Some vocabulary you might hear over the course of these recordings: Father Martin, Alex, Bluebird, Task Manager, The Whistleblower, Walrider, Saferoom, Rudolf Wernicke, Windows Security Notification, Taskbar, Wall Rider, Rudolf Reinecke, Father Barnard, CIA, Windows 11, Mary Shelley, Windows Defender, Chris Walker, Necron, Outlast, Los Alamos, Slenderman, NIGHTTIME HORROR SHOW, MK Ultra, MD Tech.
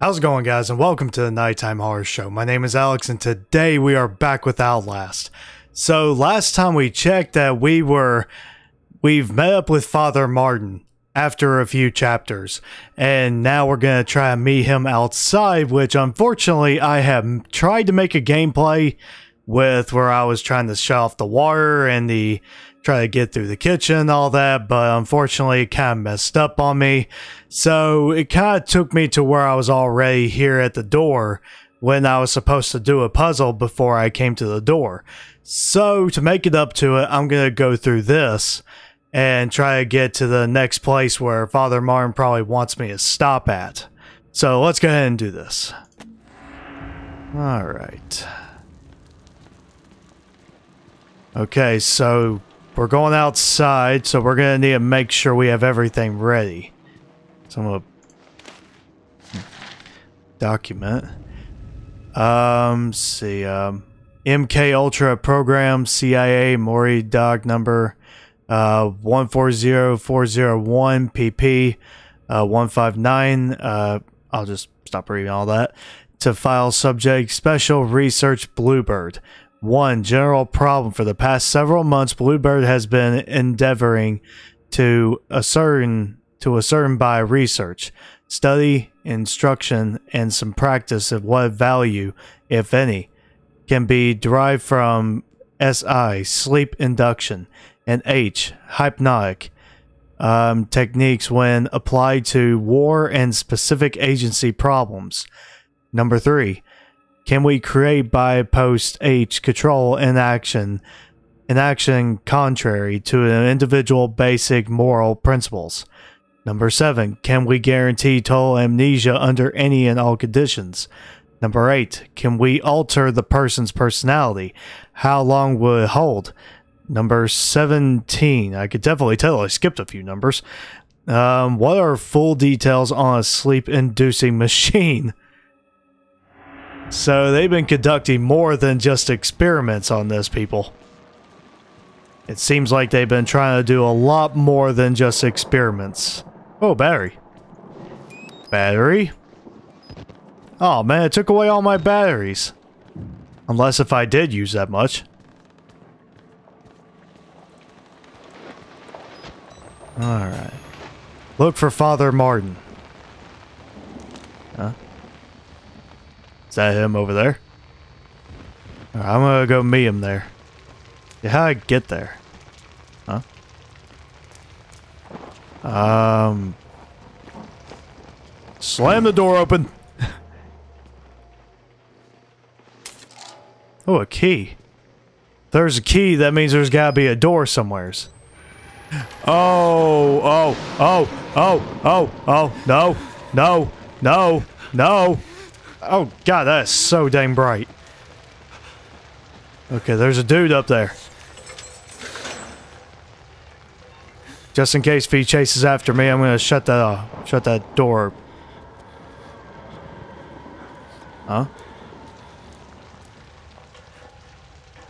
How's it going, guys, and welcome to the Nighttime Horror Show. My name is Alex, and today we are back with Outlast. So last time we checked that we've met up with Father Martin after a few chapters, and now we're gonna try and meet him outside, which unfortunately I have tried to make a gameplay with where I was trying to shut off the water and try to get through the kitchen and all that, but unfortunately it kind of messed up on me. So it kind of took me to where I was already here at the door when I was supposed to do a puzzle before I came to the door. So to make it up to it, I'm going to go through this and try to get to the next place where Father Martin probably wants me to stop at. So let's go ahead and do this. All right. Okay, so we're going outside, so we're going to need to make sure we have everything ready. So I'm going to document. See. MK Ultra program, CIA, Mori Dog number 140401, PP 159. I'll just stop reading all that. To file subject, special research Bluebird. One general problem: for the past several months, Bluebird has been endeavoring to ascertain by research, study, instruction, and some practice of what value, if any, can be derived from SI, sleep induction, and H, hypnotic techniques when applied to war and specific agency problems. Number 3. Can we create by post H control inaction contrary to an individual basic moral principles? Number 7. Can we guarantee total amnesia under any and all conditions? Number 8. Can we alter the person's personality? How long will it hold? Number 17. I could definitely tell I skipped a few numbers. What are full details on a sleep-inducing machine? So they've been conducting more than just experiments on this, people. It seems like they've been trying to do a lot more than just experiments. Oh, battery. Battery? Oh man, it took away all my batteries. Unless if I did use that much. Alright. Look for Father Martin. Huh? Is that him over there? All right, I'm gonna go meet him there. Yeah, how'd I get there? Huh? Slam the door open! Oh, a key. If there's a key, that means there's gotta be a door somewheres. Oh, oh, oh, oh, oh, oh, no, no, no, no! Oh god, that is so dang bright. Okay, there's a dude up there. Just in case if he chases after me, I'm gonna shut that off. Shut that door. Huh?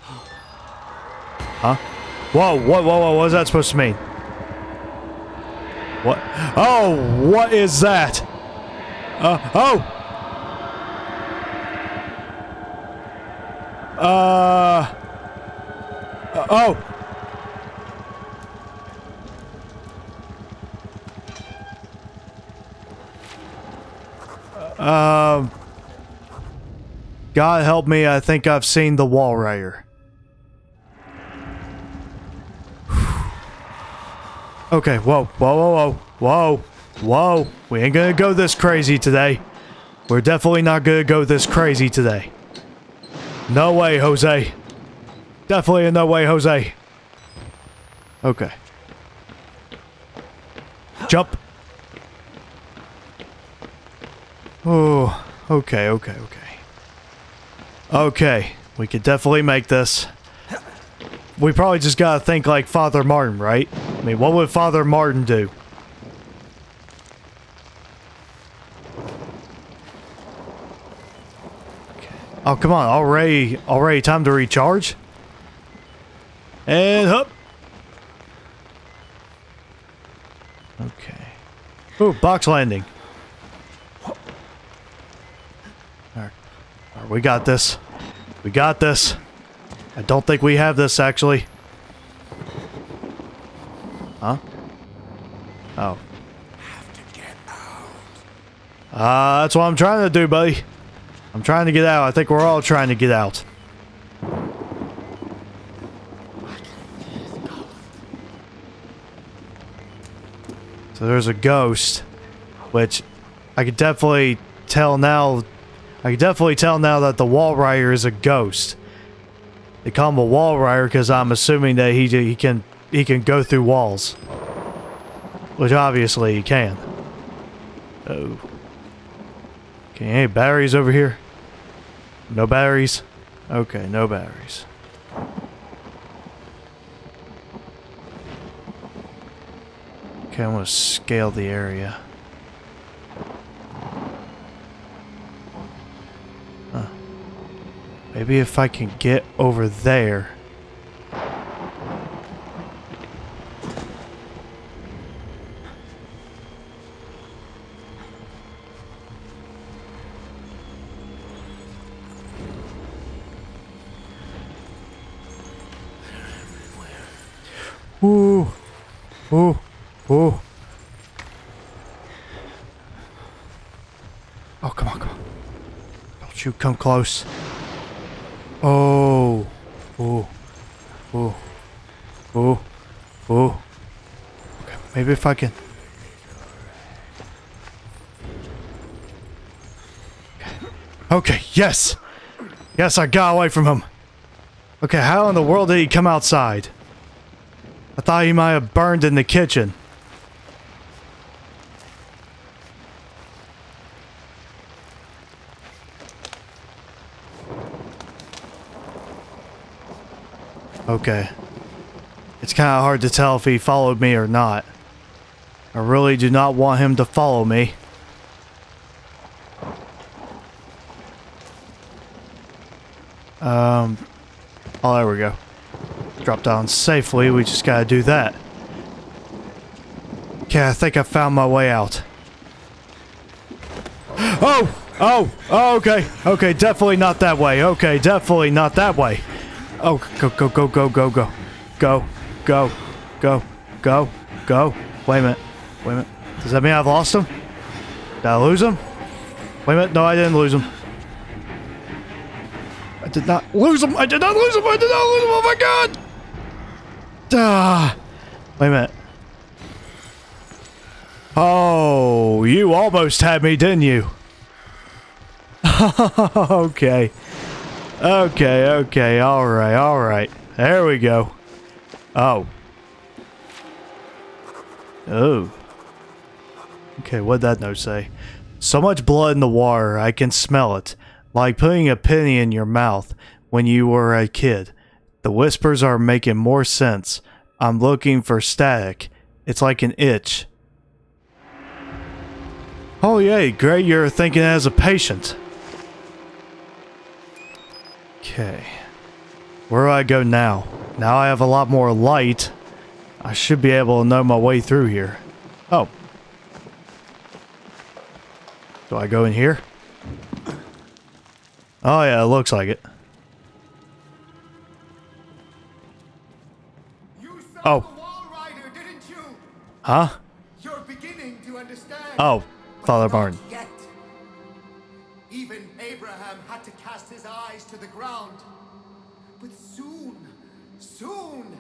Huh? Whoa, what was that supposed to mean? What? Oh, what is that? Oh! Oh! God help me, I think I've seen the Wall Rider. Okay, whoa. We ain't gonna go this crazy today. We're definitely not gonna go this crazy today. No way, Jose. Definitely a no way, Jose. Okay. Jump. Oh, okay. Okay, we could definitely make this. We probably just gotta think like Father Martin, right? I mean, what would Father Martin do? Oh, come on. Already time to recharge. And up. Okay. Ooh, box landing. Alright. Alright, we got this. We got this. I don't think we have this, actually. Huh? Oh. That's what I'm trying to do, buddy. I'm trying to get out. I think we're all trying to get out. So there's a ghost, which I could definitely tell now. I can definitely tell now that the Walrider is a ghost. They call him a Walrider because I'm assuming that he can go through walls, which obviously he can. Oh. Okay, any batteries over here? No batteries? Okay, no batteries. Okay, I'm gonna scale the area. Huh. Maybe if I can get over there. Ooh. Ooh. Ooh. Oh, come on, come on. Don't you come close. Oh. Ooh. Ooh. Ooh. Ooh. Okay, maybe if I can. Okay, yes! Yes, I got away from him. Okay, how in the world did he come outside? I thought he might have burned in the kitchen. Okay. It's kind of hard to tell if he followed me or not. I really do not want him to follow me. Oh, there we go. Drop down safely, we just gotta do that. Okay, I think I found my way out. Oh! Oh! Oh, okay. Okay, definitely not that way. Okay, definitely not that way. Oh, go, go, go, go, go, go. Go, go, go, go, go. Wait a minute. Wait a minute. Does that mean I've lost him? Did I lose him? Wait a minute. No, I didn't lose him. I did not lose him. I did not lose him. I did not lose him. Oh my god! Wait a minute. Oh, you almost had me, didn't you? Okay. Okay, okay, alright, alright. There we go. Oh. Oh. Okay, what'd that note say? So much blood in the water, I can smell it. Like putting a penny in your mouth when you were a kid. The whispers are making more sense. I'm looking for static. It's like an itch. Oh yay, great, you're thinking as a patient. Okay. Where do I go now? Now I have a lot more light. I should be able to know my way through here. Oh. Do I go in here? Oh yeah, it looks like it. Oh. Walrider, didn't you? Huh? You're beginning to understand. Oh, Father Barnard. Even Abraham had to cast his eyes to the ground. But soon, soon,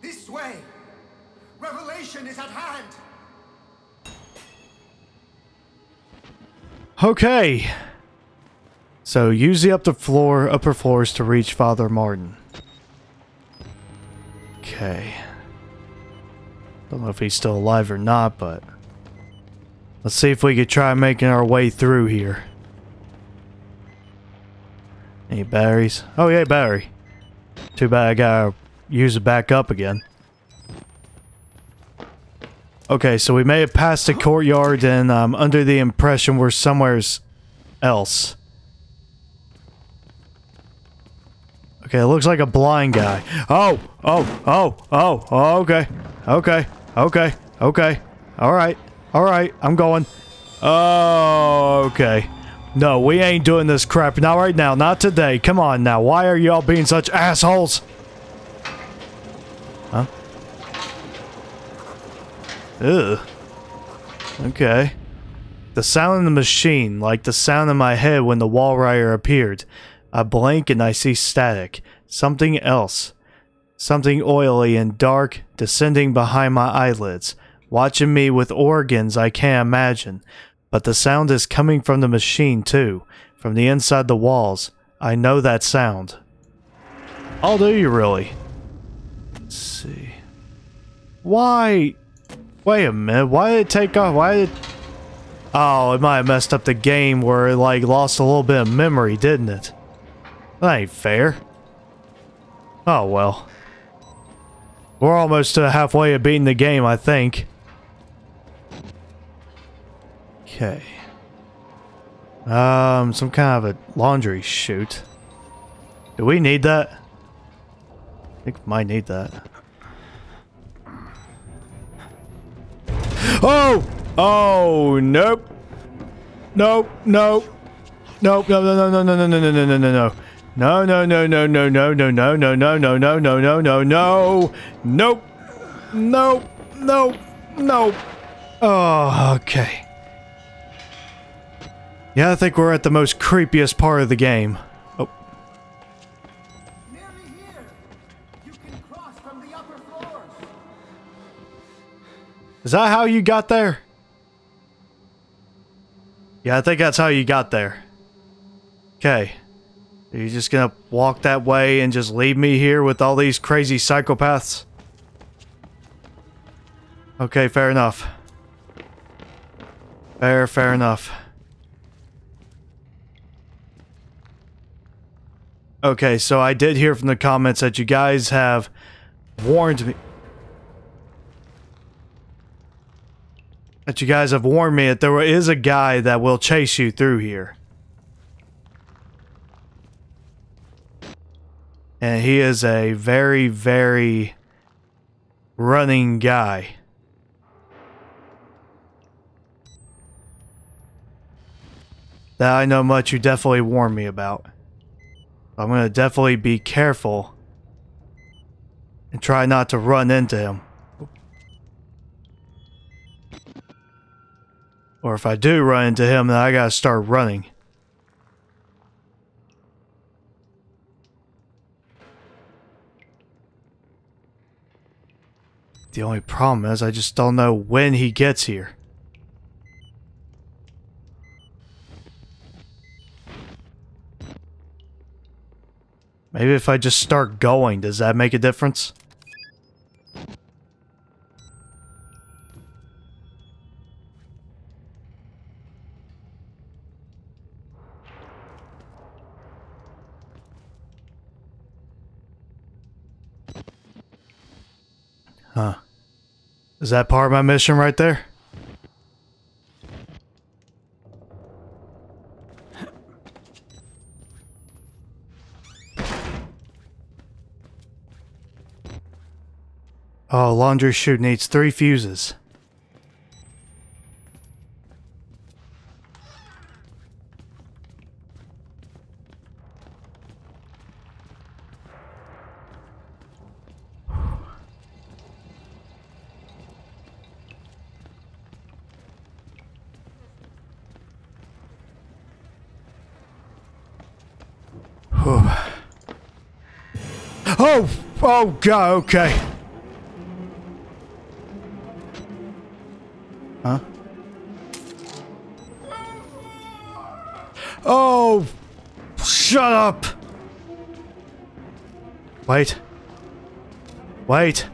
this way, revelation is at hand. Okay. So use the upper floors to reach Father Martin. Okay. Don't know if he's still alive or not, but let's see if we could try making our way through here. Any batteries? Oh yeah, battery. Too bad I gotta use it back up again. Okay, so we may have passed the courtyard and I'm under the impression we're somewhere else. Okay, it looks like a blind guy. Oh! Oh! Oh! Oh! Oh! Okay. Okay. Okay. Okay. Alright. Alright. I'm going. Oh, okay. No, we ain't doing this crap. Not right now. Not today. Come on now. Why are y'all being such assholes? Huh? Ugh. Okay. The sound in the machine, like the sound in my head when the Wall Rider appeared. I blink and I see static. Something else. Something oily and dark, descending behind my eyelids. Watching me with organs I can't imagine. But the sound is coming from the machine too. From the inside the walls. I know that sound. Oh, do you really? Let's see. Why? Wait a minute. Why did it take off? Why did... Oh, it might have messed up the game where it like lost a little bit of memory, didn't it? That ain't fair. Oh well. We're almost to halfway of beating the game, I think. Okay. Some kind of a laundry chute. Do we need that? I think we might need that. Oh! Oh, nope. Nope, nope. Nope, no, no, no, no, no, no, no, no, no, no, no. No, no, no, no, no, no, no, no, no, no, no, no, no, no, no, no. Nope. Nope. Nope. Nope. Oh, okay. Yeah, I think we're at the most creepiest part of the game. Oh. Nearly here. You can cross from the upper floors. Is that how you got there? Yeah, I think that's how you got there. Okay. Are you just gonna walk that way and just leave me here with all these crazy psychopaths? Okay, fair enough. Fair enough. Okay, so I did hear from the comments that you guys have warned me. That you guys have warned me that there is a guy that will chase you through here. And he is a very, very running guy. That I know much you definitely warned me about. I'm gonna definitely be careful and try not to run into him. Or if I do run into him, then I gotta start running. The only problem is I just don't know when he gets here. Maybe if I just start going, does that make a difference? Huh. Is that part of my mission right there? Oh, laundry chute needs 3 fuses. Whew. Oh! Oh God, okay. Huh? Oh! Shut up! Wait. Wait.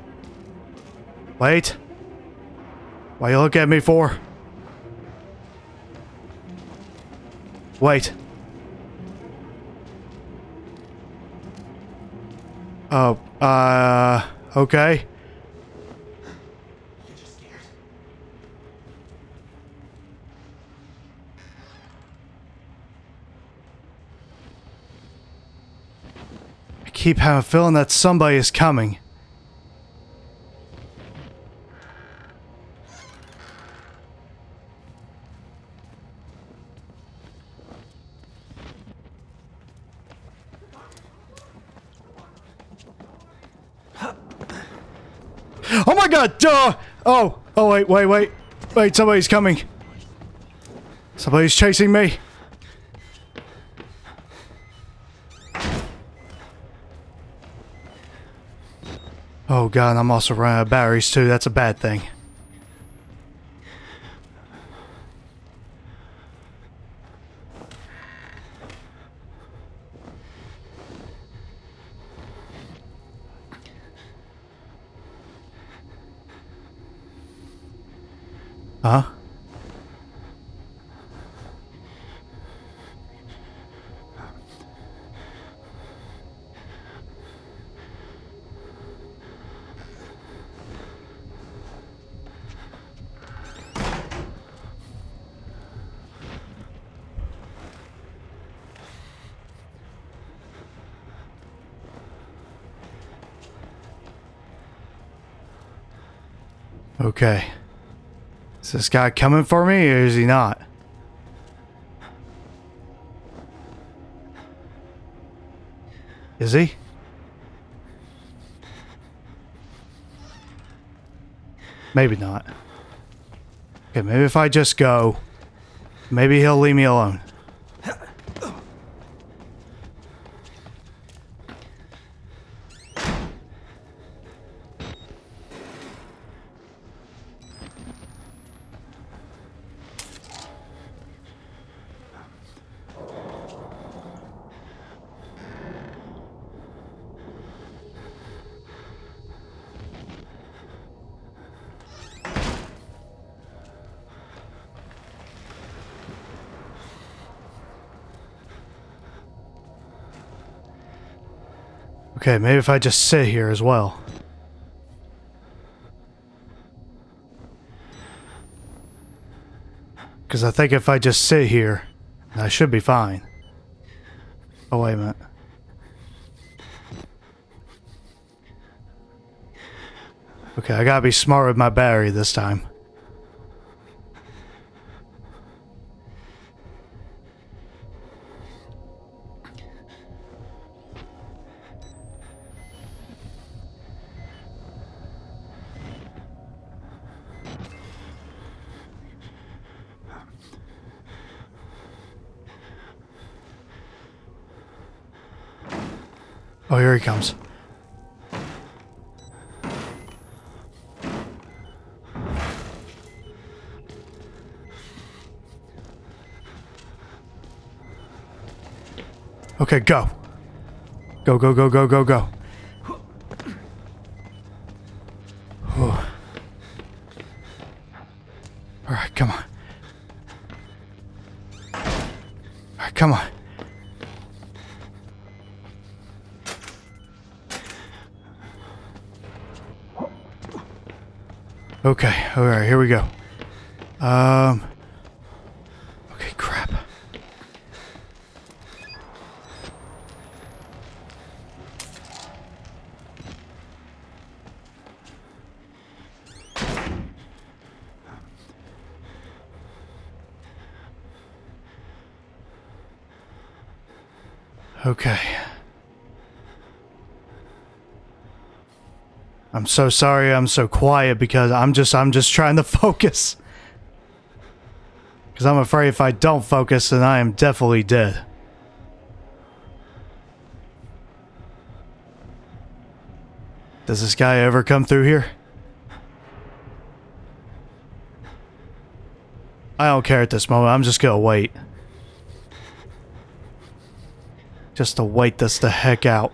Wait. What you look at me for? Wait. Oh, okay. I keep having a feeling that somebody is coming. Oh my god! Duh! Oh! Oh wait, wait, wait. Wait, somebody's coming. Somebody's chasing me. Oh god, I'm also running out of batteries too. That's a bad thing. Huh? Okay. Is this guy coming for me or is he not? Is he? Maybe not. Okay, maybe if I just go, maybe he'll leave me alone. Okay, maybe if I just sit here as well. Because I think if I just sit here, I should be fine. Oh, wait a minute. Okay, I gotta be smart with my battery this time. Oh, here he comes. Okay, go. Go, go, go, go, go, go. Whew. All right, come on. All right, come on. Okay, alright, here we go. Okay, crap. Okay. I'm so sorry I'm so quiet because I'm just trying to focus. Because I'm afraid if I don't focus, then I am definitely dead. Does this guy ever come through here? I don't care at this moment. I'm just gonna wait. Just to wait this the heck out.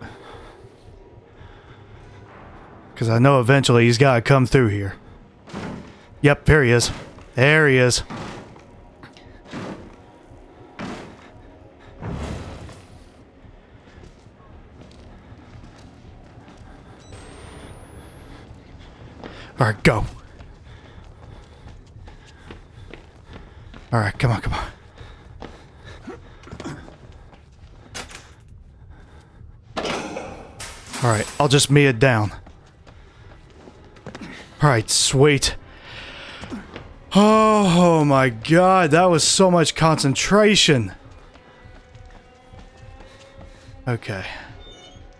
Because I know eventually he's got to come through here. Yep, here he is. There he is. Alright, go. Alright, come on, come on. Alright, I'll just meet it down. Alright, sweet. Oh my god, that was so much concentration. Okay.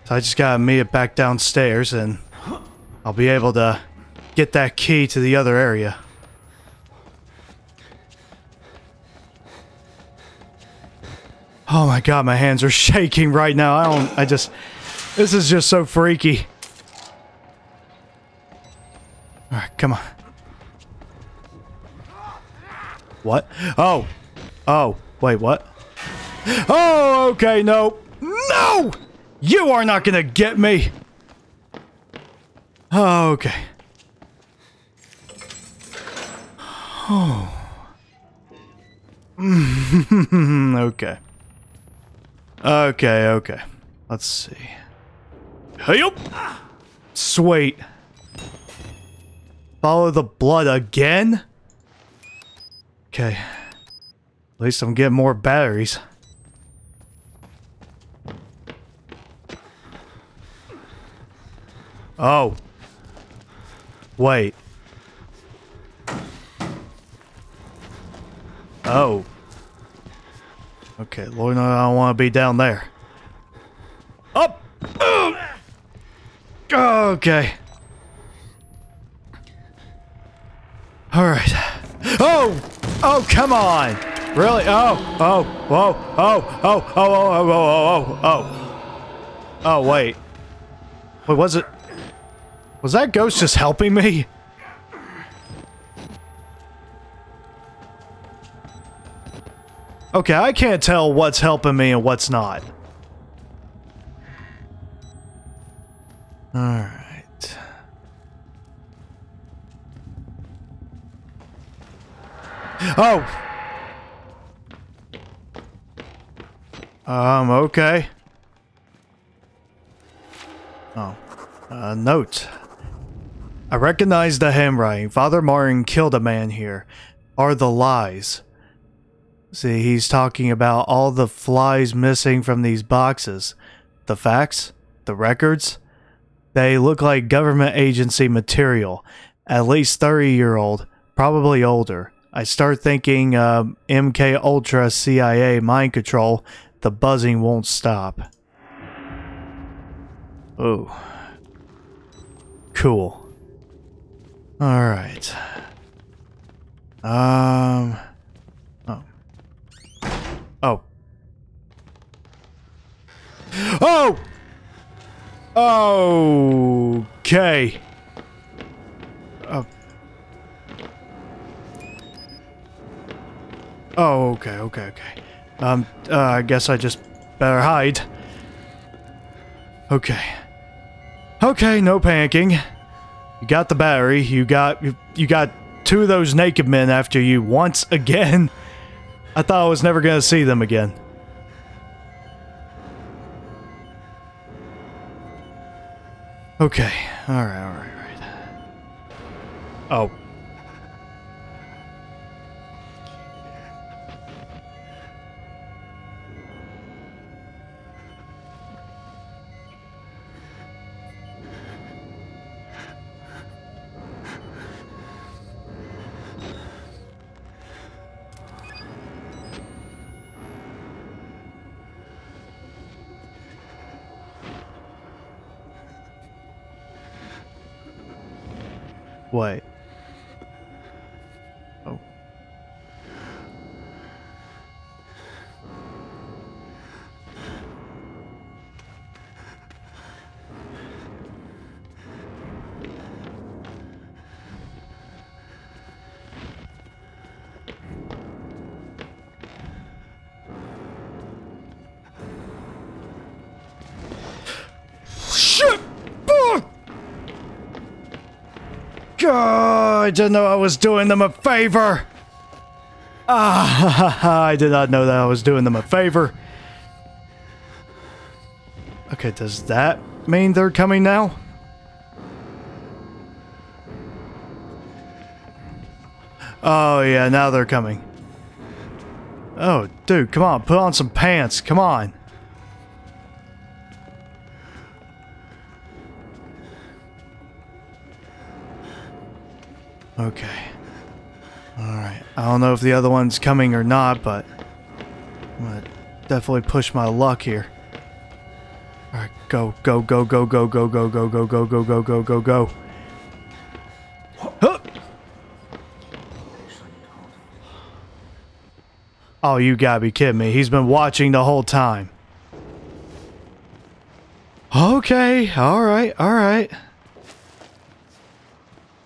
So I just gotta meet it back downstairs and I'll be able to get that key to the other area. Oh my god, my hands are shaking right now. This is just so freaky. Alright, come on. What? Oh! Oh, wait, what? Oh, okay, no. No! You are not gonna get me! Oh, okay. Oh. Okay. Okay, okay. Let's see. Hey-up! Sweet. Follow the blood again? Okay. At least I'm getting more batteries. Oh. Wait. Oh. Okay, Lord knows I don't want to be down there. Up! Oh! Okay. Alright. Oh! Oh, come on! Really? Oh! Oh! Whoa! Oh! Oh! Oh! Oh! Oh! Oh! Oh! Oh, wait. Wait, was it... Was that ghost just helping me? Okay, I can't tell what's helping me and what's not. Alright. Oh! Okay. Oh. Note. I recognize the handwriting. Father Martin killed a man here. Are the lies. See, he's talking about all the flies missing from these boxes. The facts, the records, they look like government agency material. At least 30-year-old, probably older. I start thinking MK Ultra, CIA, mind control. The buzzing won't stop. Oh. Cool. Alright. Oh. Oh! Okay. Oh, okay, okay, okay. I guess I just better hide. Okay. Okay, no panicking. You got the battery. You got two of those naked men after you once again. I thought I was never gonna see them again. Okay. Alright, alright, alright. Oh. Wait. Oh. Shit! God, I didn't know I was doing them a favor. I did not know that I was doing them a favor. Okay, does that mean they're coming now? Oh yeah, now they're coming. Oh, dude, come on, put on some pants, come on. Okay. Alright. I don't know if the other one's coming or not, but I'm gonna definitely push my luck here. Alright, go, go, go, go, go, go, go, go, go, go, go, go, go, go, go. Oh, you gotta be kidding me. He's been watching the whole time. Okay, alright, alright.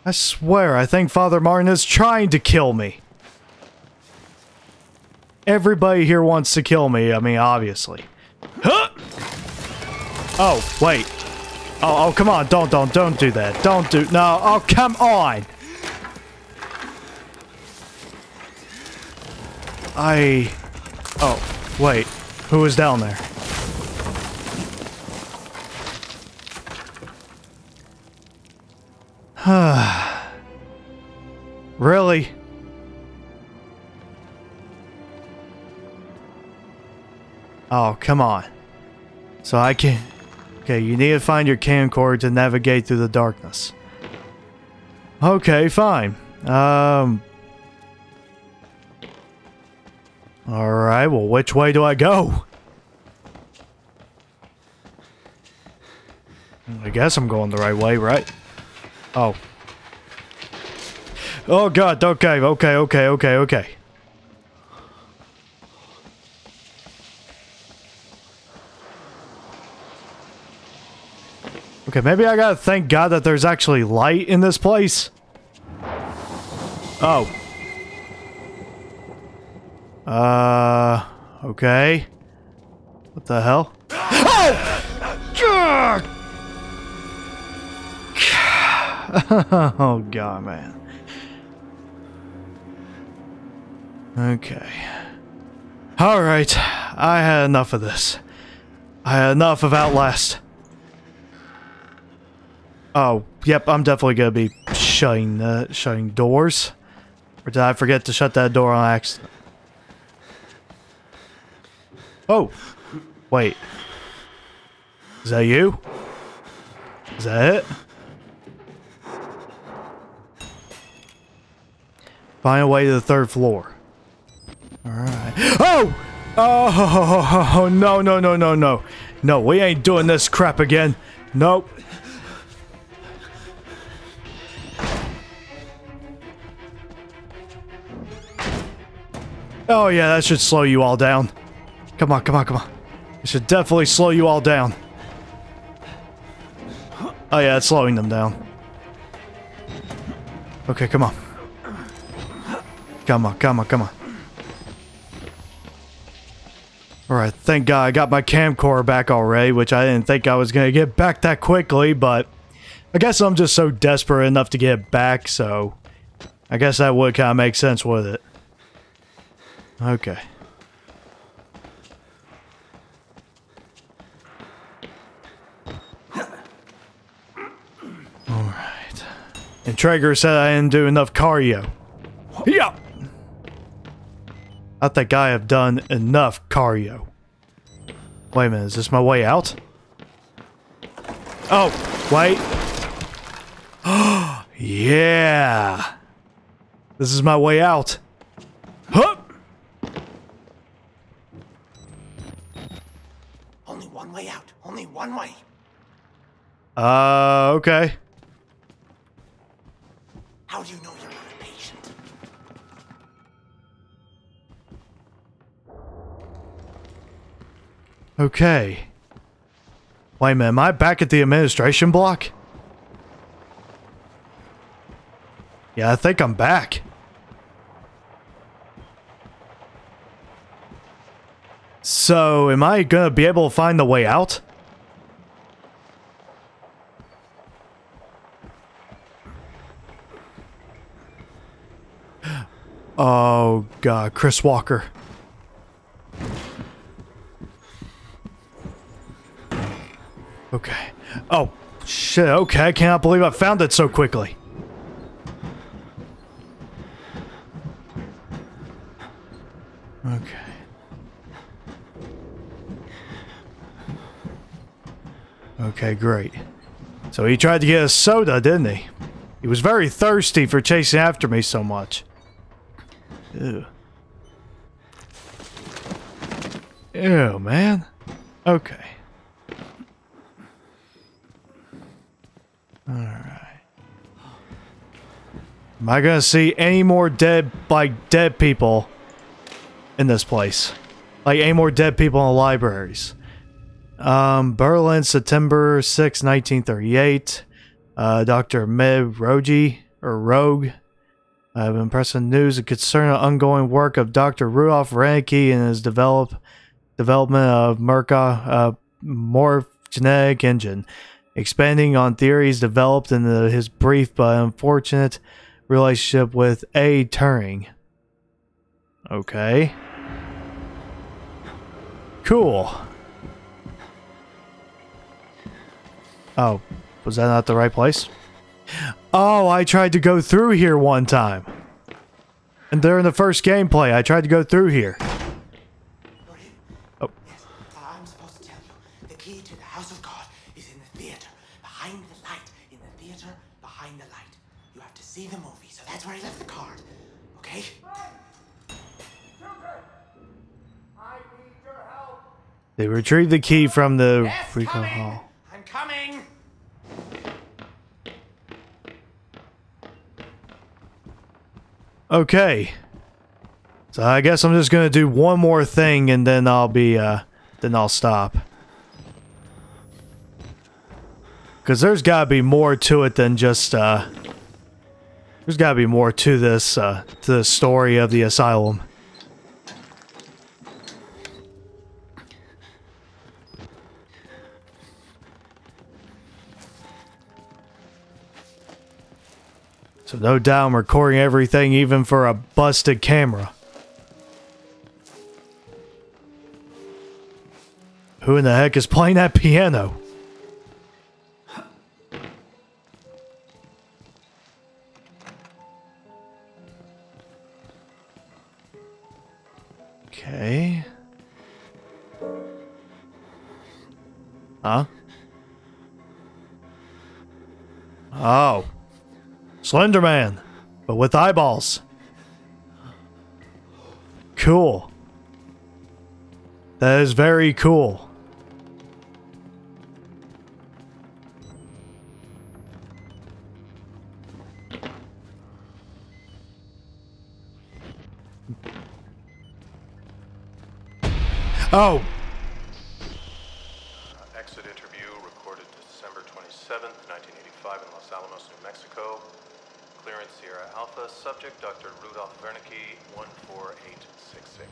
I swear, I think Father Martin is trying to kill me. Everybody here wants to kill me, I mean, obviously. Huh! Oh, wait. Oh, come on, don't do that. Don't do, no, oh, come on! Oh, wait. Who is down there? Really? Oh, come on. So I can't... Okay, you need to find your camcorder to navigate through the darkness. Okay, fine. Alright, well, which way do I go? I guess I'm going the right way, right? Oh. Oh, God, okay. Okay, maybe I gotta thank God that there's actually light in this place. Oh. Okay. What the hell? Oh! Oh, God, man. Okay. Alright. I had enough of this. I had enough of Outlast. Oh, yep, I'm definitely gonna be shutting doors. Or did I forget to shut that door on accident? Oh, wait. Is that you? Is that it? Find a way to the third floor. Alright. Oh! Oh, no. No, we ain't doing this crap again. Nope. Oh, yeah, that should slow you all down. Come on. It should definitely slow you all down. Oh, yeah, it's slowing them down. Okay, come on. Come on. Alright, thank God I got my camcorder back already, which I didn't think I was going to get back that quickly, but I guess I'm just so desperate enough to get it back, so I guess that would kind of make sense with it. Okay. Alright. And Traeger said I didn't do enough cardio. Yeah! I think I have done enough cardio. Wait a minute, is this my way out? Oh, wait. Yeah! This is my way out. Huh! Only one way out. Only one way. Okay. How do you know you're not a patient? Okay. Wait a minute, am I back at the administration block? Yeah, I think I'm back. So, am I gonna be able to find the way out? Oh, God, Chris Walker. Okay. Oh, shit, okay, I cannot believe I found it so quickly. Okay. Okay, great. So he tried to get a soda, didn't he? He was very thirsty for chasing after me so much. Ew. Ew, man. Okay. Alright. Am I gonna see any more dead people in this place. Like, any more dead people in the libraries. Berlin, September 6, 1938. Dr. Med Rogi, or Rogue. I have impressive news concerning the ongoing work of Dr. Rudolf Reinecke and his development of Merca morph-genetic engine, expanding on theories developed in his brief but unfortunate relationship with A. Turing. Okay. Cool. Oh, was that not the right place? Oh, I tried to go through here one time. And during the first gameplay, I tried to go through here. Oh. Yes, I'm supposed to tell you. The key to the house of God is in the theater, behind the light. In the theater, behind the light. You have to see the movie, so that's where I left the card. Okay? I need your help. They retrieved the key from the recon hall. I'm coming. Okay, so I guess I'm just gonna do one more thing and then I'll be, then I'll stop. Cause there's gotta be more to it than just, there's gotta be more to the story of the asylum. So no doubt I'm recording everything, even for a busted camera. Who in the heck is playing that piano? Okay. Huh? Oh. Slenderman, but with eyeballs. Cool. That is very cool. Oh. Exit interview recorded December 27th, 1985 in Los Alamos, New Mexico. Clearance Sierra Alpha, subject Dr. Rudolf Wernicke, 14866.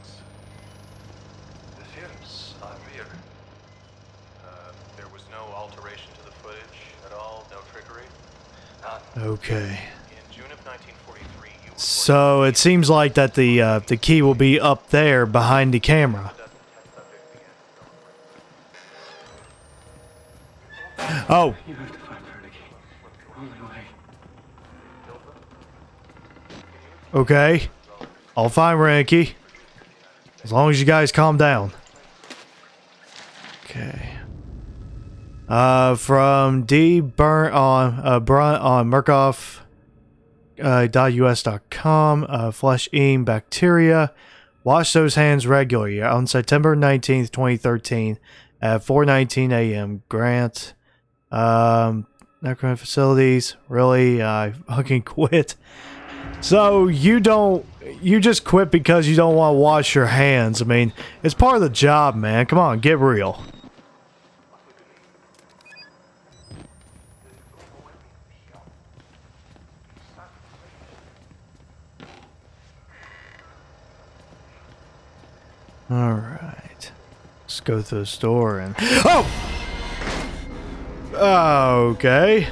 The films, I'm here. There was no alteration to the footage at all, no trickery. None. Okay. In June of 1943, you... So it seems like that the key will be up there behind the camera. Oh. Okay, I'll find Reinecke. As long as you guys calm down. Okay. From D. Burn on Brunt on Murkoff.us.com. Flesh eating bacteria. Wash those hands regularly. On September 19th, 2013, at 4:19 a.m. Grant. Necron facilities. Really, I fucking quit. So you just quit because you don't want to wash your hands. I mean, it's part of the job, man. Come on, get real. All right, let's go through the store and... Oh! Okay.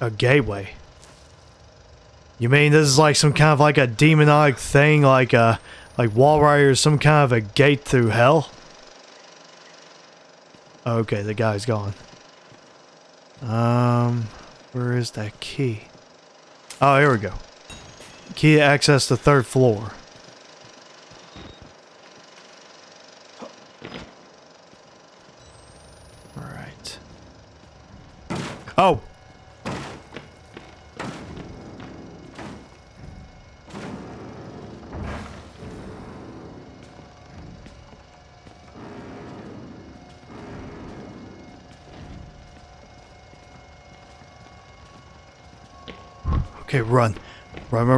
A gateway. You mean this is like some kind of like a demonic thing, like Walrider is some kind of a gate through hell? Okay, the guy's gone. Where is that key? Oh, here we go. Key to access the third floor. All right. Oh! Okay, run. Run.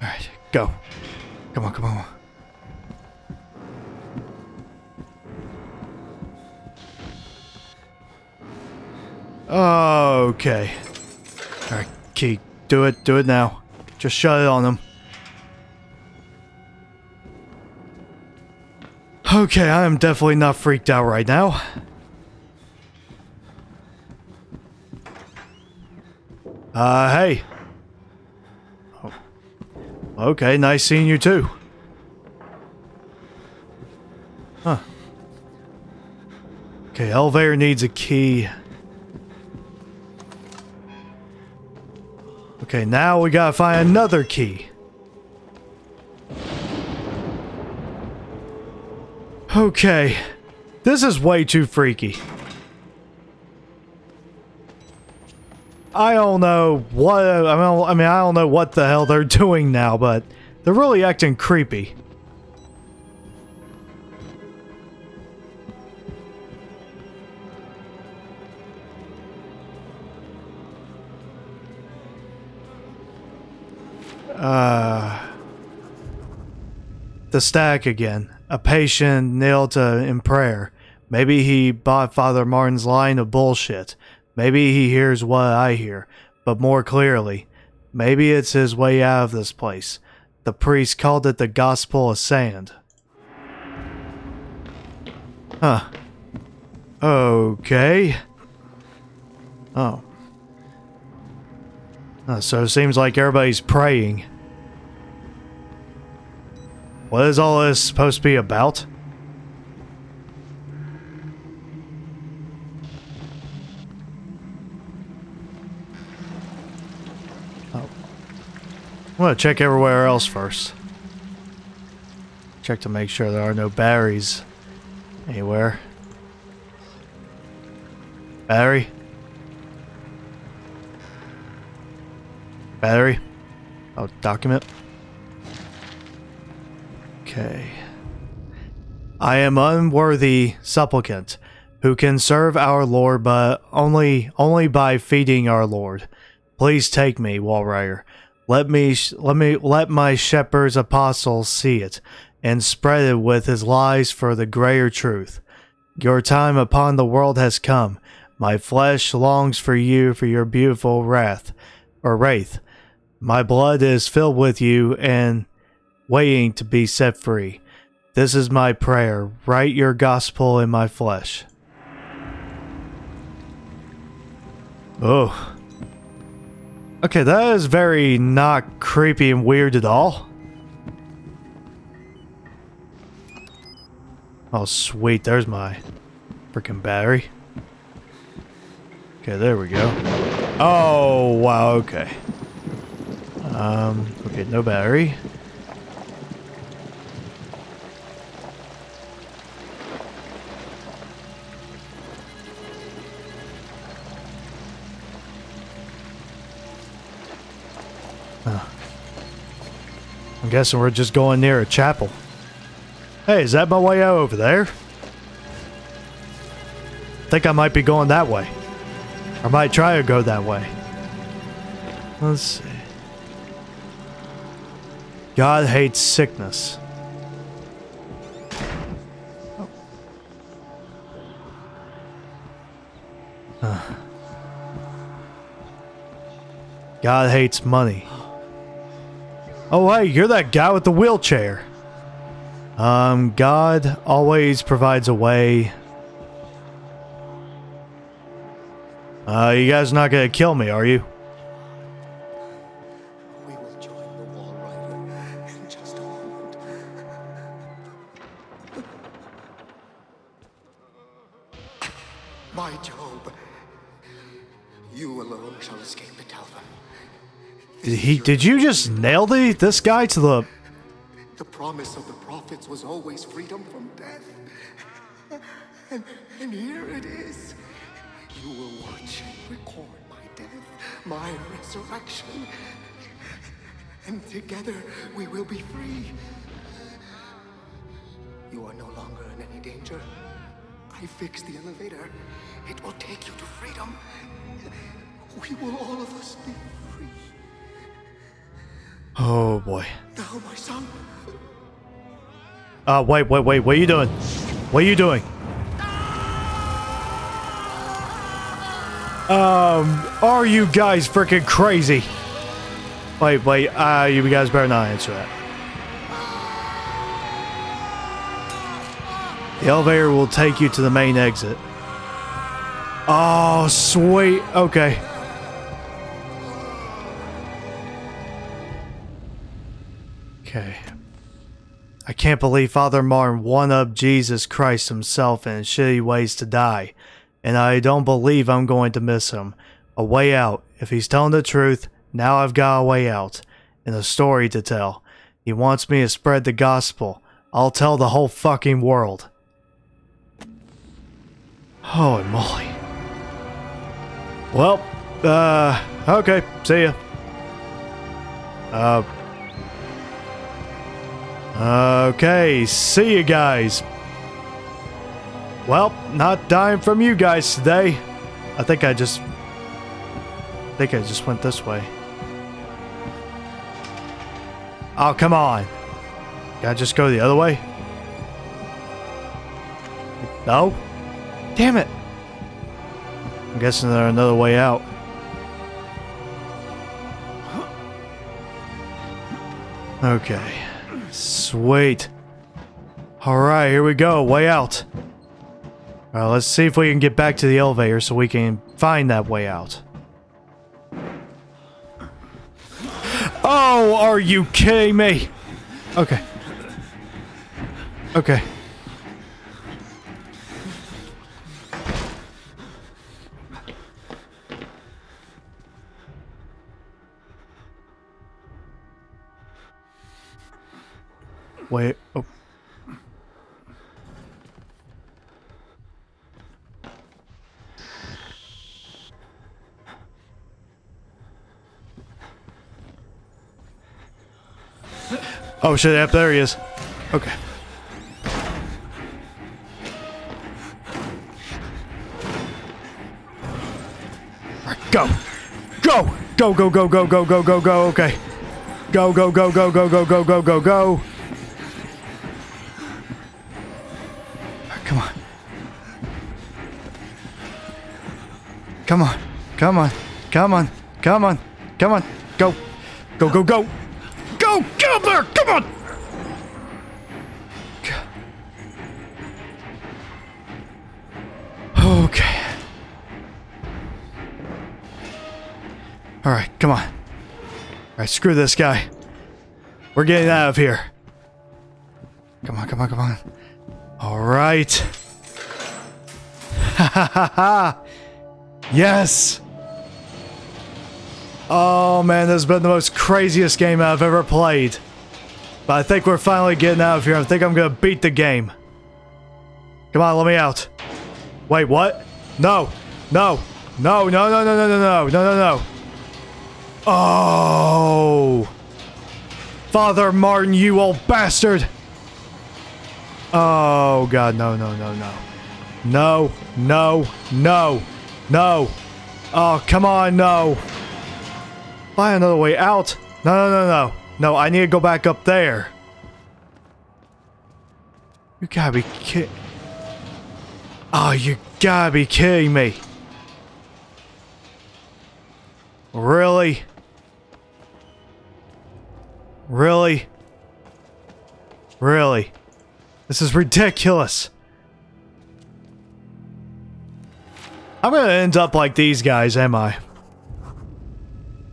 Alright, go. Come on. Okay. Alright, Key. Do it now. Just shut it on them. Okay, I am definitely not freaked out right now. Hey. Oh. Okay, nice seeing you too. Huh. Okay, elevator needs a key. Okay, now we gotta find another key. Okay. This is way too freaky. I don't know what the hell they're doing now, but they're really acting creepy. The stack again. A patient knelt in prayer. Maybe he bought Father Martin's line of bullshit. Maybe he hears what I hear, but more clearly. Maybe it's his way out of this place. The priest called it the Gospel of Sand. Huh. Okay. Oh. So it seems like everybody's praying. What is all this supposed to be about? I'm gonna check everywhere else first. Check to make sure there are no batteries anywhere. Battery? Battery? Oh, document. Okay. I am unworthy supplicant who can serve our Lord but only by feeding our Lord. Please take me, Walrider. Let my shepherd's apostle see it, and spread it with his lies for the greater truth. Your time upon the world has come. My flesh longs for you for your beautiful wraith. My blood is filled with you and waiting to be set free. This is my prayer. Write your gospel in my flesh. Oh. Okay, that is very not creepy and weird at all. Oh, sweet. There's my freaking battery. Okay, there we go. Oh, wow. Okay. Okay, no battery. I'm guessing we're just going near a chapel. Hey, is that my way out over there? I think I might be going that way. Or might try to go that way. Let's see. God hates sickness. Oh. God hates money. Oh, hey, you're that guy with the wheelchair. God always provides a way. You guys not gonna kill me, are you? We will join the Wall Rider in just a moment. My Job, You alone shall escape the Talva. Did you just nail this guy to the... The promise of the prophets was always freedom from death. And here it is. You will watch and record my death, my resurrection. And together we will be free. You are no longer in any danger. I fixed the elevator. It will take you to freedom. We will all of us be free. Oh boy. Thou, my son. Wait, what are you doing? What are you doing? Are you guys freaking crazy? Wait, you guys better not answer that. The elevator will take you to the main exit. Oh, sweet. Okay. Okay. I can't believe Father Martin one-upped Jesus Christ himself in shitty ways to die. And I don't believe I'm going to miss him. A way out. If he's telling the truth, now I've got a way out. And a story to tell. He wants me to spread the gospel. I'll tell the whole fucking world. Holy moly. Well, okay. See ya. Okay, see you guys. Well, not dying from you guys today. I think I just went this way. Oh, come on. Can I just go the other way? No? Damn it. I'm guessing there's another way out. Okay. Sweet. Alright, here we go. Way out. Alright, let's see if we can get back to the elevator so we can find that way out. Oh, are you kidding me? Okay. Okay. Wait. Oh. Oh shit, yep, there he is. Okay. Right, go. Go. Go, go, go, go, go, go, go, go. Okay. Go, go, go, go, go, go, go, go, go, go. Come on. Come on. Come on. Come on. Come on. Come on. Go. Go, go, go. Go! Get up there! Come on! Okay. Alright, come on. Alright, screw this guy. We're getting out of here. Come on, come on, come on. Alright. Ha ha ha ha! Yes! Oh man, this has been the most craziest game I've ever played. But I think we're finally getting out of here. I think I'm gonna beat the game. Come on, let me out. Wait, what? No. No. No, no, no, no, no, no, no, no, no, no. Oh. Father Martin, you old bastard. Oh god, no, no, no, no. No, no, no, no. Oh, come on, no. Find another way out. No, no, no, no. No, I need to go back up there. You gotta be kidding. Oh, you gotta be kidding me. Really? Really? Really? This is ridiculous. I'm gonna end up like these guys, am I?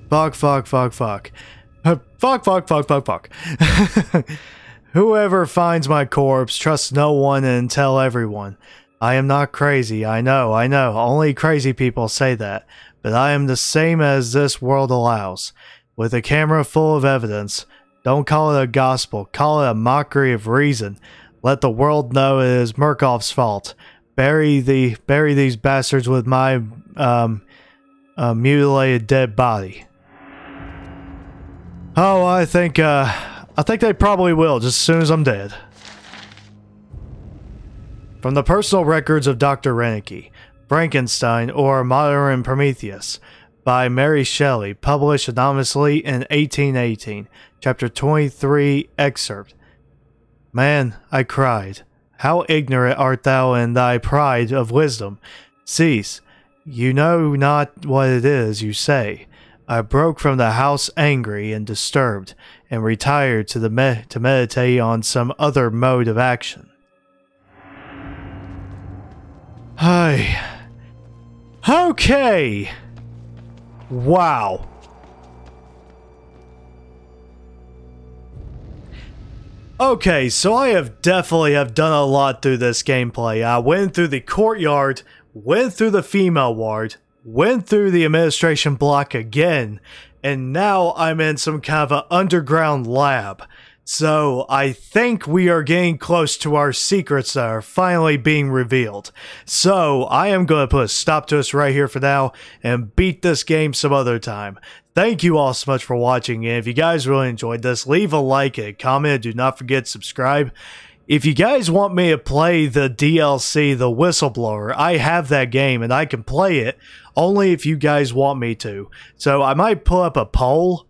Fuck, fuck, fuck, fuck. Fuck, fuck, fuck, fuck, fuck. Whoever finds my corpse, trust no one and tell everyone. I am not crazy, I know, I know. Only crazy people say that. but I am the same as this world allows. With a camera full of evidence, don't call it a gospel, call it a mockery of reason. Let the world know it is Murkoff's fault. Bury these bastards with my mutilated dead body. Oh, I think they probably will just as soon as I'm dead. From the personal records of Dr. Renneke, Frankenstein or Modern Prometheus, by Mary Shelley, published anonymously in 1818, chapter 23, excerpt. Man, I cried, how ignorant art thou in thy pride of wisdom. Cease, you know not what it is you say. I broke from the house angry and disturbed, and retired to meditate on some other mode of action. Okay. Wow. Okay, so I have definitely done a lot through this gameplay. I went through the courtyard, went through the female ward, went through the administration block again, and now I'm in some kind of an underground lab. So I think we are getting close to our secrets that are finally being revealed. So I am going to put a stop to us right here for now and beat this game some other time. Thank you all so much for watching, and if you guys really enjoyed this, leave a like and a comment. Do not forget to subscribe. If you guys want me to play the DLC, The Whistleblower, I have that game and I can play it only if you guys want me to. So I might pull up a poll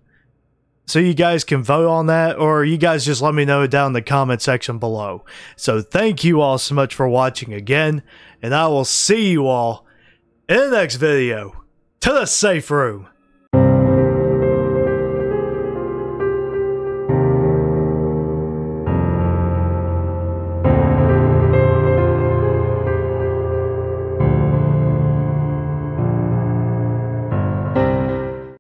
so you guys can vote on that, or you guys just let me know down in the comment section below. So thank you all so much for watching again, and I will see you all in the next video. To the safe room.